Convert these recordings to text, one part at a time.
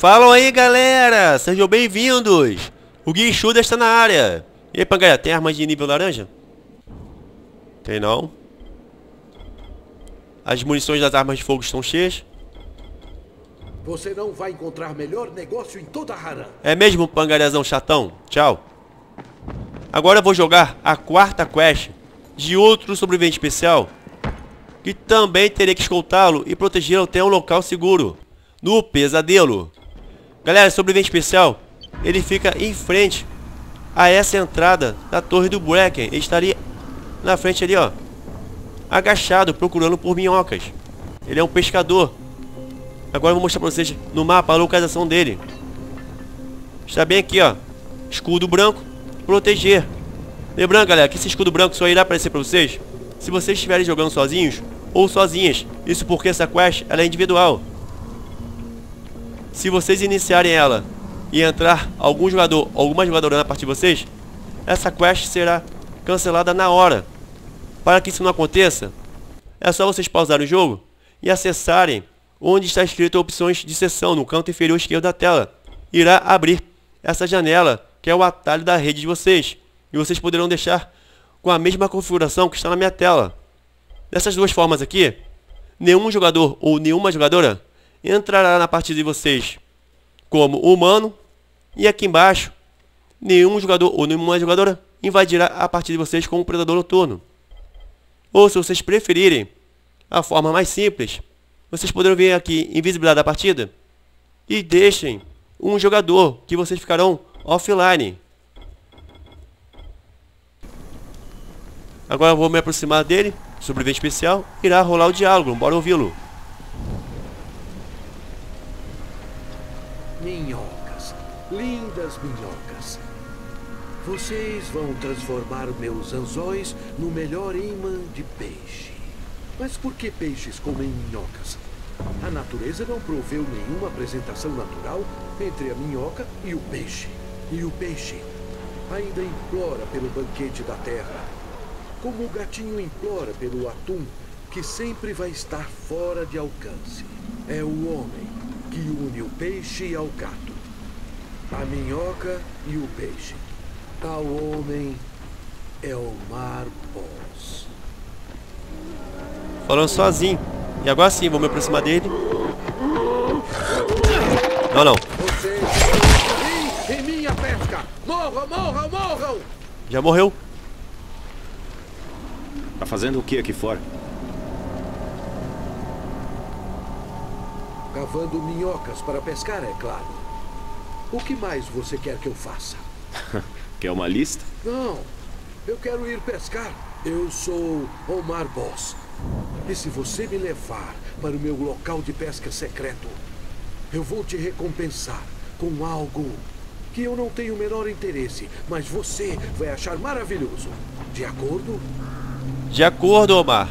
Falam aí, galera, sejam bem-vindos. O GuiSShooter está na área. E aí, galera, tem armas de nível laranja? Tem não. As munições das armas de fogo estão cheias. Você não vai encontrar melhor negócio em toda a Haran. É mesmo, pangarezão chatão. Tchau. Agora eu vou jogar a quarta quest de outro sobrevivente especial, que também teria que escoltá-lo e protegê-lo até um local seguro, no pesadelo. Galera, sobrevivente especial, ele fica em frente a essa entrada da torre do Breken. Ele estaria na frente ali, ó, agachado, procurando por minhocas. Ele é um pescador. Agora eu vou mostrar pra vocês no mapa a localização dele. Está bem aqui, ó. Escudo branco, proteger. Lembrando, galera, que esse escudo branco só irá aparecer pra vocês se vocês estiverem jogando sozinhos ou sozinhas. Isso porque essa quest, ela é individual. Se vocês iniciarem ela e entrar algum jogador ou alguma jogadora na parte de vocês, essa quest será cancelada na hora. Para que isso não aconteça, é só vocês pausarem o jogo e acessarem onde está escrito opções de sessão, no canto inferior esquerdo da tela. Irá abrir essa janela, que é o atalho da rede de vocês, e vocês poderão deixar com a mesma configuração que está na minha tela. Dessas duas formas aqui, nenhum jogador ou nenhuma jogadora entrará na partida de vocês como humano, e aqui embaixo, nenhum jogador ou nenhuma jogadora invadirá a partida de vocês como predador noturno. Ou, se vocês preferirem a forma mais simples, vocês poderão vir aqui em invisibilidade da partida e deixem um jogador, que vocês ficarão offline. Agora eu vou me aproximar dele. Sobrevivente especial irá rolar o diálogo, bora ouvi-lo. Minhocas, lindas minhocas, vocês vão transformar meus anzóis no melhor imã de peixe. Mas por que peixes comem minhocas? A natureza não proveu nenhuma apresentação natural entre a minhoca e o peixe. E o peixe ainda implora pelo banquete da terra, como o gatinho implora pelo atum, que sempre vai estar fora de alcance. É o homem que une o peixe ao gato, a minhoca e o peixe. Tal homem é Omar Boss. Falando sozinho. E agora sim, vou me aproximar dele. Não, não. Já morreu. Tá fazendo o que aqui fora? Cavando minhocas para pescar, é claro. O que mais você quer que eu faça? Quer uma lista? Não, eu quero ir pescar. Eu sou Omar Boss. E se você me levar para o meu local de pesca secreto, eu vou te recompensar com algo que eu não tenho o menor interesse, mas você vai achar maravilhoso. De acordo? De acordo, Omar.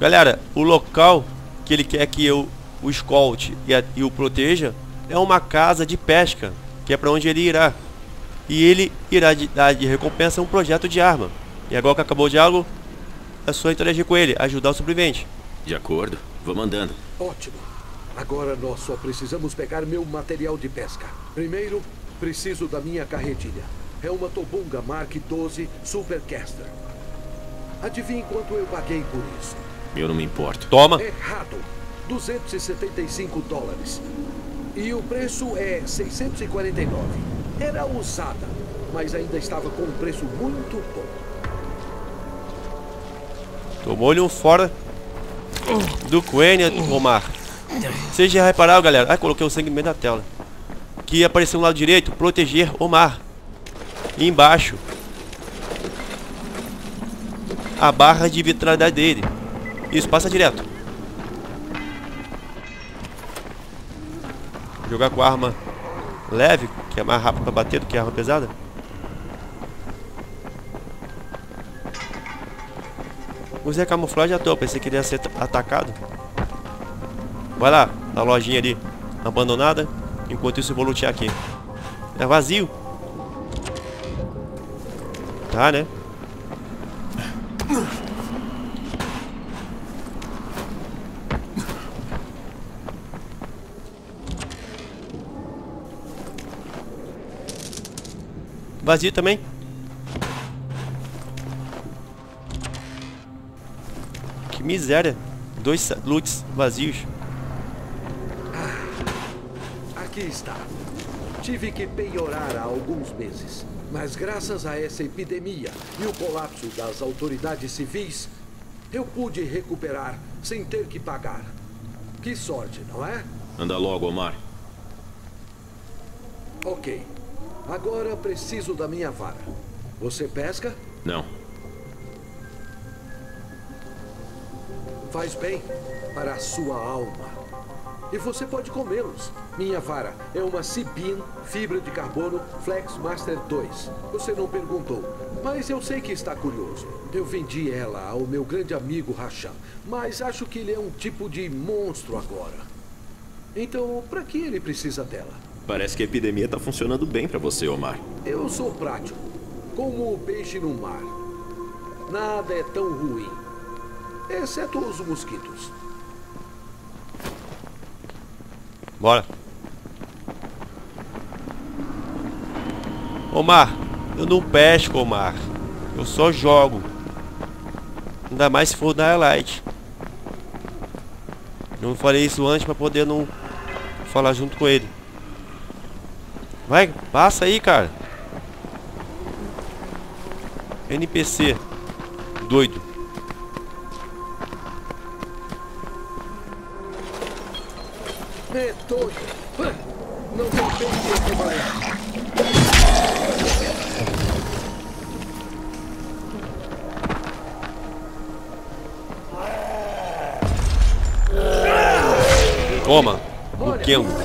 Galera, o local que ele quer que eu o escolte e o proteja é uma casa de pesca, que é para onde ele irá. E ele irá dar de recompensa um projeto de arma. E agora que acabou o diálogo, é só interagir com ele, ajudar o sobrevivente. De acordo, vou mandando. Ótimo. Agora nós só precisamos pegar meu material de pesca. Primeiro, preciso da minha carretilha. É uma Tobunga mark 12 supercaster. Adivinhe quanto eu paguei por isso? Eu não me importo. Toma. Errado. $275. E o preço é 649. Era usada, mas ainda estava com um preço muito bom. Tomou-lhe um fora do Quênia, do Omar. Vocês já repararam, galera? Ah, coloquei o sangue no meio da tela. Que apareceu no lado direito, proteger Omar. E embaixo, a barra de vitalidade dele. Isso, passa direto. Jogar com a arma leve, que é mais rápido para bater do que a arma pesada. Usei a camuflagem à toa, pensei que ele ia ser atacado. Vai lá, na lojinha ali, abandonada. Enquanto isso eu vou lutear aqui. É vazio. Tá, né? Vazio também. Que miséria. 2 loots vazios. Aqui está. Tive que peiorar há alguns meses, mas graças a essa epidemia e o colapso das autoridades civis, eu pude recuperar sem ter que pagar. Que sorte, não é? Anda logo, Omar. Ok. Agora preciso da minha vara. Você pesca? Não. Faz bem para a sua alma. E você pode comê-los. Minha vara é uma Cibin Fibra de Carbono Flex Master 2. Você não perguntou, mas eu sei que está curioso. Eu vendi ela ao meu grande amigo Rachan, mas acho que ele é um tipo de monstro agora. Então, para que ele precisa dela? Parece que a epidemia está funcionando bem para você, Omar. Eu sou prático, como o peixe no mar. Nada é tão ruim, exceto os mosquitos. Bora. Omar, eu não pesco, Omar. Eu só jogo. Ainda mais se for Dying Light. Não falei isso antes pra poder não falar junto com ele. Vai, passa aí, cara. NPC. Doido. É todo. Não tem tempo de trabalhar. Toma, no quengo.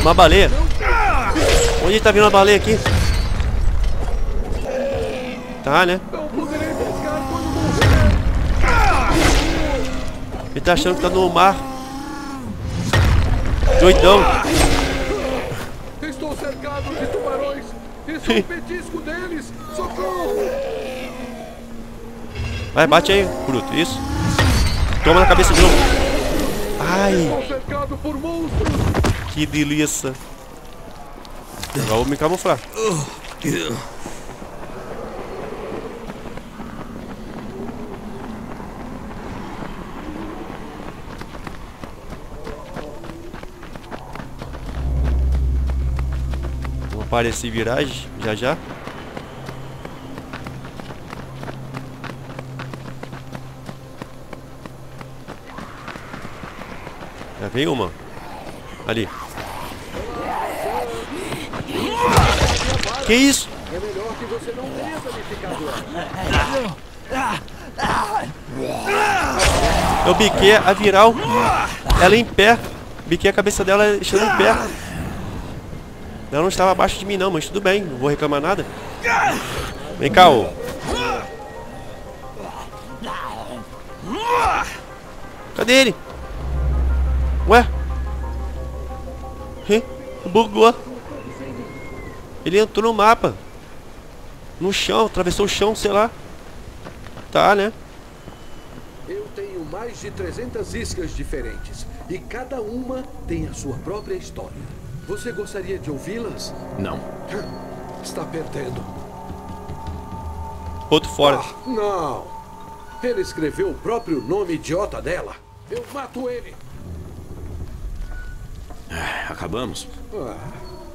Uma baleia? Onde tá vindo a baleia aqui? Tá, né? Ele tá achando que tá no mar. Doidão. Estou cercado de tubarões. Isso é um petisco deles. Socorro. Vai, bate aí, bruto. Isso. Toma na cabeça de novo. Ai. Estou cercado por monstros. Que delícia. Agora vou me camuflar. Aparecer viragem, já já. Já vem uma. Ali. Que isso? É melhor que você não tenha danificado ela. Eu biquei a viral. Ela em pé. Biquei a cabeça dela estando em pé. Ela não estava abaixo de mim não, mas tudo bem, não vou reclamar nada. Vem cá, ô. Cadê ele? Ué? Bugou. Ele entrou no mapa. No chão, atravessou o chão, sei lá. Tá, né? Eu tenho mais de 300 iscas diferentes. E cada uma tem a sua própria história. Você gostaria de ouvi-las? Não. Está perdendo. Outro fora. Ah, não. Ele escreveu o próprio nome idiota dela. Eu mato ele. Acabamos. Ah,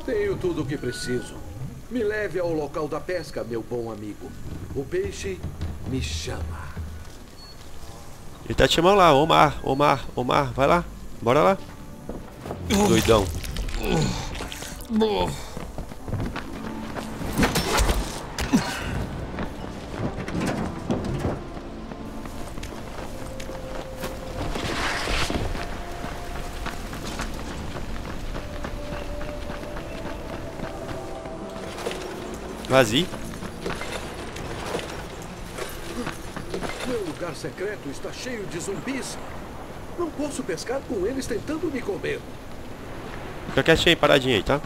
tenho tudo o que preciso. Me leve ao local da pesca, meu bom amigo. O peixe me chama. Ele tá te chamando lá, Omar, Omar, Omar. Vai lá, bora lá. Doidão. Vazio. Meu lugar secreto está cheio de zumbis. Não posso pescar com eles tentando me comer. Fica quietinho aí, paradinho aí, tá?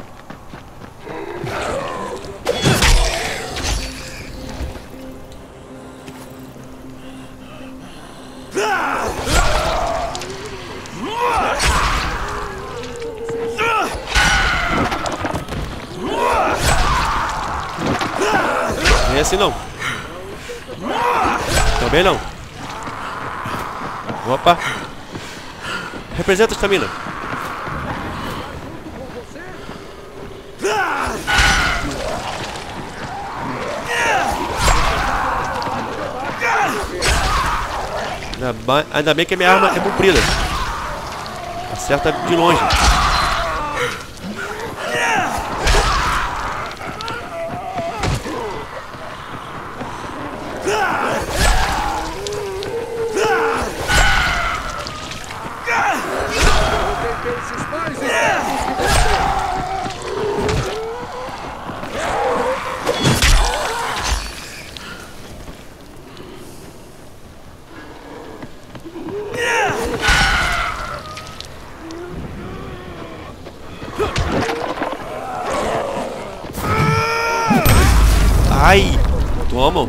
Vem assim não. Também não. Opa. Representa a estamina. Ainda bem que a minha arma é comprida. Acerta de longe. Ai, toma.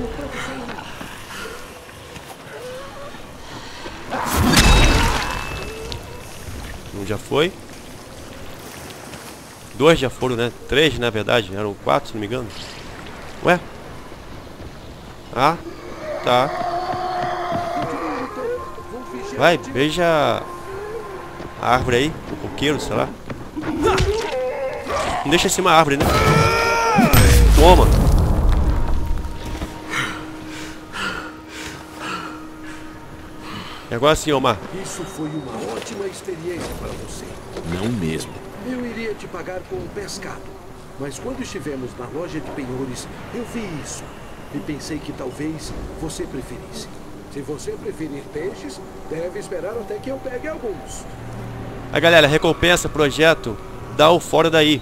Um já foi. Dois já foram, né? Três, na verdade. Eram quatro, se não me engano. Ué? Ah, tá. Vai, beija a árvore aí. O coqueiro, sei lá. Não deixa em cima a árvore, né? Toma. E agora sim, Omar. Isso foi uma ótima experiência para você. Não mesmo. Eu iria te pagar com um pescado. Mas quando estivemos na loja de penhores, eu vi isso. E pensei que talvez você preferisse. Se você preferir peixes, deve esperar até que eu pegue alguns. Aí, galera, recompensa, projeto. Dá o fora daí.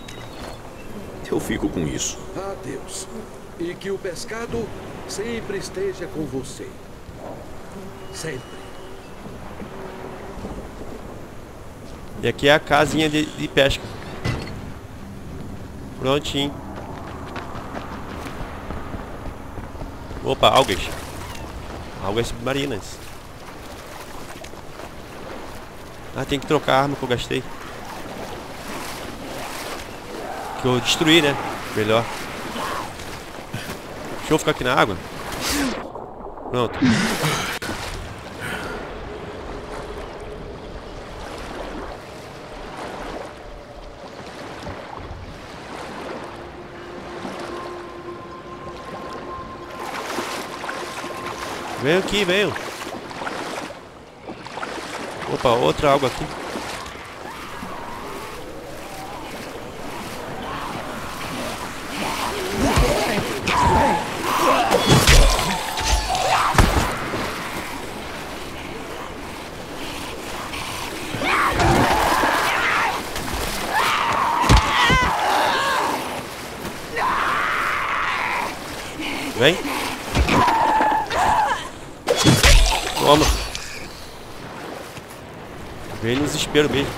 Eu fico com isso. Adeus. E que o pescado sempre esteja com você. Sempre. E aqui é a casinha de pesca. Prontinho. Opa, algas. Algas submarinas. Ah, tem que trocar a arma que eu gastei. Que eu destruí, né? Melhor. Deixa eu ficar aqui na água. Pronto. Venho aqui, venho. Opa, outra água aqui. Vem. Toma. Vem no desespero mesmo.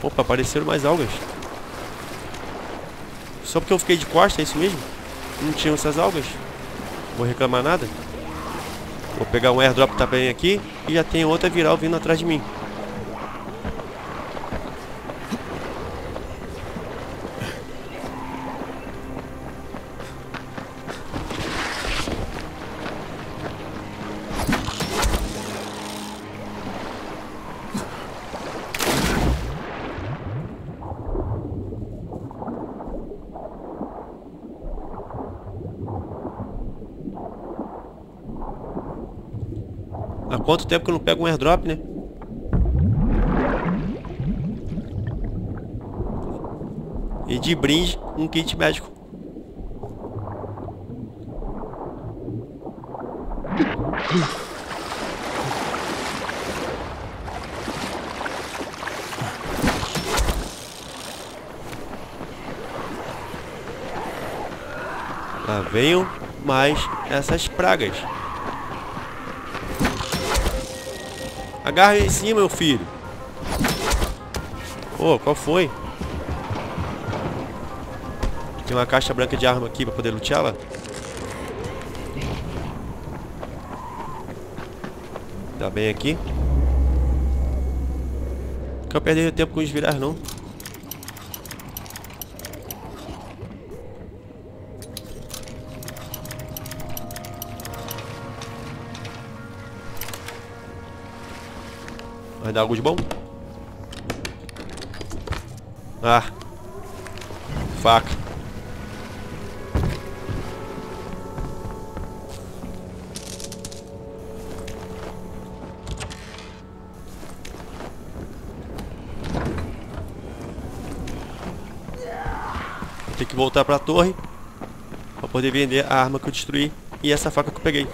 Opa, apareceram mais algas. Só porque eu fiquei de costa, é isso mesmo? Não tinham essas algas. Vou reclamar nada. Vou pegar um airdrop também aqui. E já tem outra viral vindo atrás de mim. Há quanto tempo que eu não pego um airdrop, né? E de brinde, um kit médico. Lá venham mais essas pragas. Agarra em cima, meu filho. Pô, qual foi? Tem uma caixa branca de arma aqui pra poder luteá-la. Tá bem aqui. Não quero perder tempo com os virar, não. Vai dar algo de bom? Ah. Faca. Vou ter que voltar pra torre pra poder vender a arma que eu destruí e essa faca que eu peguei.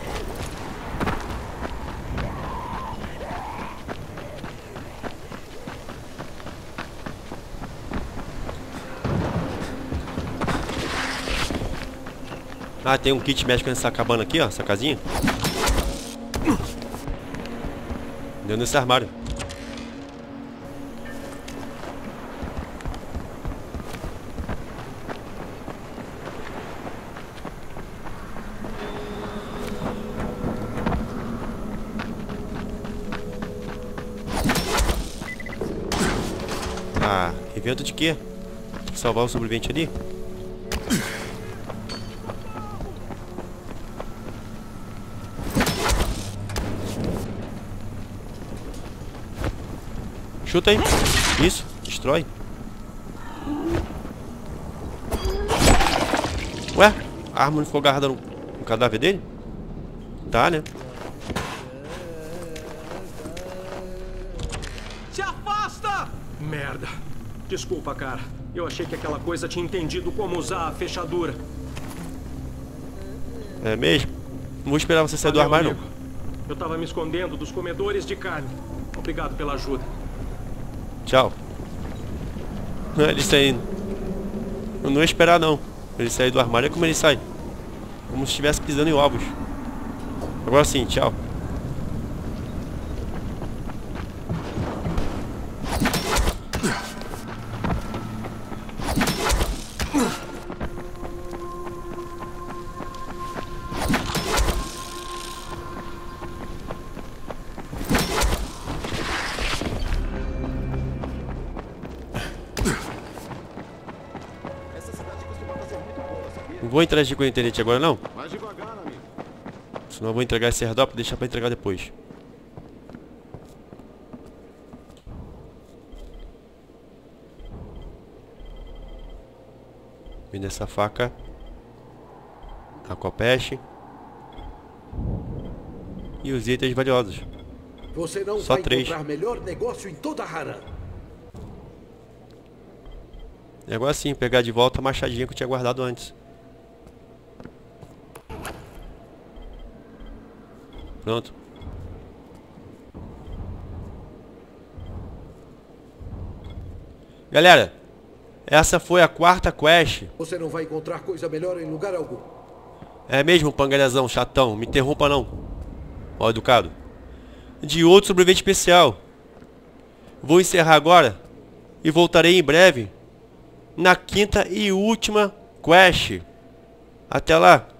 Ah, tem um kit médico nessa cabana aqui, ó, essa casinha. Deu nesse armário. Ah, evento de quê? Tem que salvar o sobrevivente ali? Chuta aí. Isso. Destrói. Ué? A arma não ficou agarrada no cadáver dele? Tá, né? Se afasta! Merda. Desculpa, cara. Eu achei que aquela coisa tinha entendido como usar a fechadura. É mesmo? Não vou esperar você sair do armário, amigo. Não. Eu tava me escondendo dos comedores de carne. Obrigado pela ajuda. Tchau. Ele saindo. Eu não ia esperar não. Ele sair do armário. Olha como ele sai. Como se estivesse pisando em ovos. Agora sim, tchau. Não vou interagir com a internet agora não. Mais devagar, amigo. Senão eu vou entregar esse airdrop e deixar pra entregar depois. Vem nessa faca. A copeste. E os itens valiosos. Você não só vai comprar melhor negócio em toda Haran. E agora sim, pegar de volta a machadinha que eu tinha guardado antes. Pronto. Galera, essa foi a quarta quest. Você não vai encontrar coisa melhor em lugar algum. É mesmo, pangalhazão, chatão. Me interrompa não. Mal educado. De outro sobrevivente especial. Vou encerrar agora. E voltarei em breve. Na quinta e última quest. Até lá.